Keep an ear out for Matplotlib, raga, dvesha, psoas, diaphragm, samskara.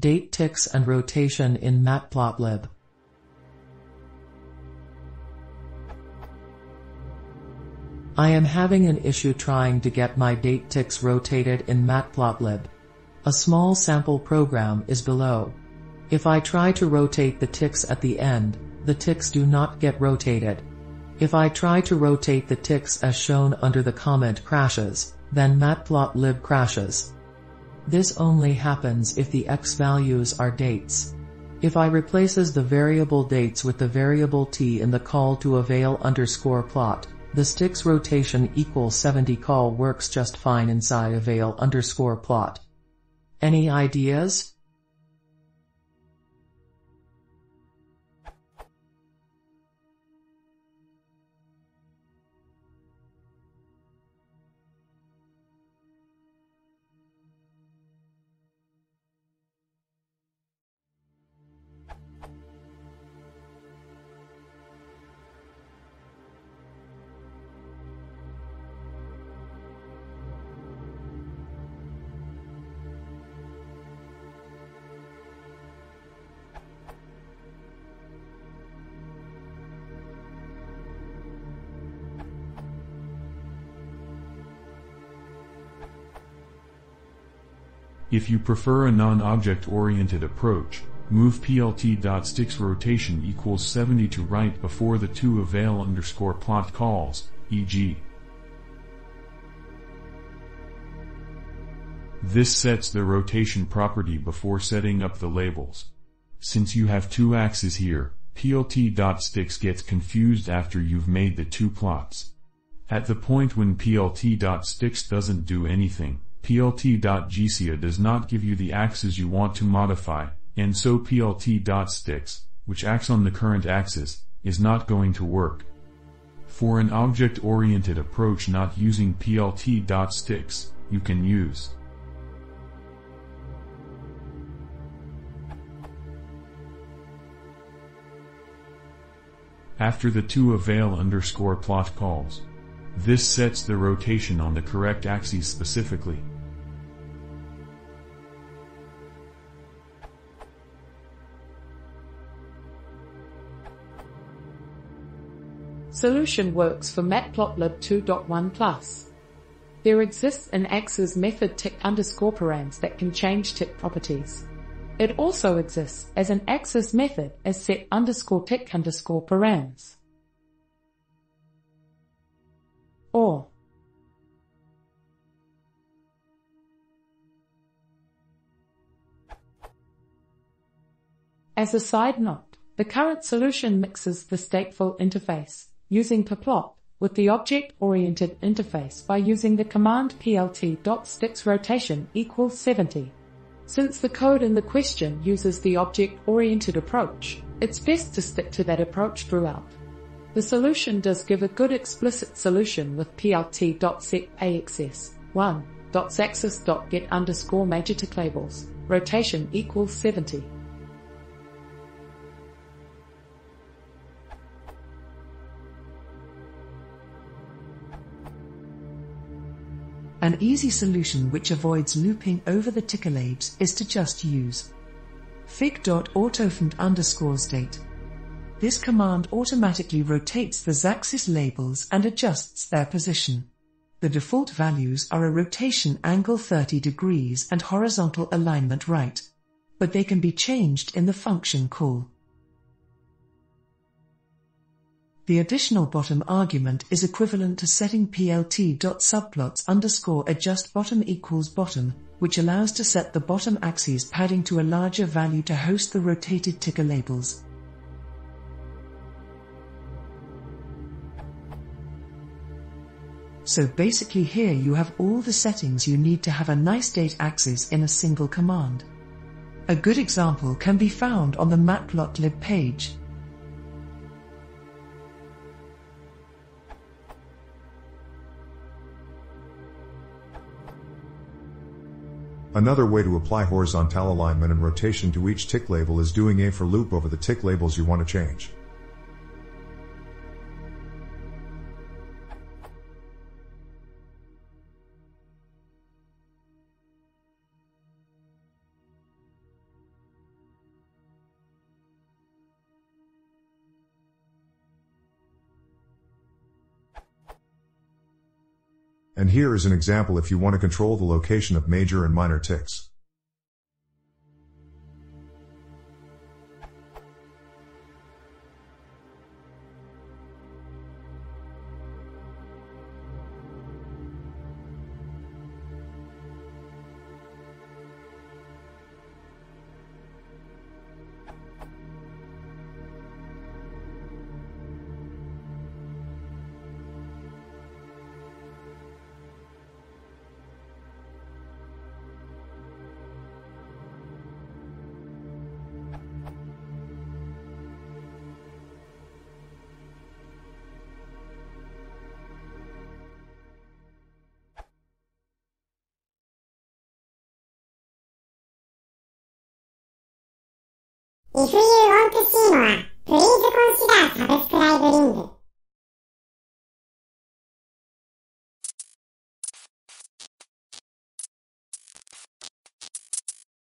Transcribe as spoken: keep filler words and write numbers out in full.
date ticks and rotation in Matplotlib. I am having an issue trying to get my date ticks rotated in Matplotlib. A small sample program is below. If I try to rotate the ticks at the end, the ticks do not get rotated. If I try to rotate the ticks as shown under the comment crashes, then Matplotlib crashes. This only happens if the x values are dates. If I replaces the variable dates with the variable t in the call to avail underscore plot, the sticks rotation equals seventy call works just fine inside avail underscore plot. Any ideas? If you prefer a non-object-oriented approach, move plt.sticks rotation equals seventy to right before the two avail underscore plot calls, for example. This sets the rotation property before setting up the labels. Since you have two axes here, plt.sticks gets confused after you've made the two plots. At the point when plt.sticks doesn't do anything, plt.gcia does not give you the axes you want to modify, and so plt.sticks, which acts on the current axis, is not going to work. For an object-oriented approach not using plt.sticks, you can use after the two avail underscore plot calls. This sets the rotation on the correct axis specifically. Solution works for Matplotlib two point one plus. There exists an axis method tick underscore params that can change tick properties. It also exists as an axis method as set underscore tick underscore params. Or as a side note, the current solution mixes the stateful interface using pplot with the object-oriented interface by using the command plt.sticks rotation equals seventy. Since the code in the question uses the object-oriented approach, it's best to stick to that approach throughout. The solution does give a good explicit solution with plt.setAxis one.axis.get underscore major tick labels, rotation equals seventy. An easy solution which avoids looping over the ticker labels is to just use fig.autofund underscore state. This command automatically rotates the z-axis labels and adjusts their position. The default values are a rotation angle thirty degrees and horizontal alignment right, but they can be changed in the function call. The additional bottom argument is equivalent to setting plt.subplots underscore adjust bottom equals bottom, which allows to set the bottom axis padding to a larger value to host the rotated ticker labels. So basically here you have all the settings you need to have a nice date axis in a single command. A good example can be found on the Matplotlib page. Another way to apply horizontal alignment and rotation to each tick label is doing a for loop over the tick labels you want to change. And here is an example if you want to control the location of major and minor ticks. If you want to see more, please consider subscribing.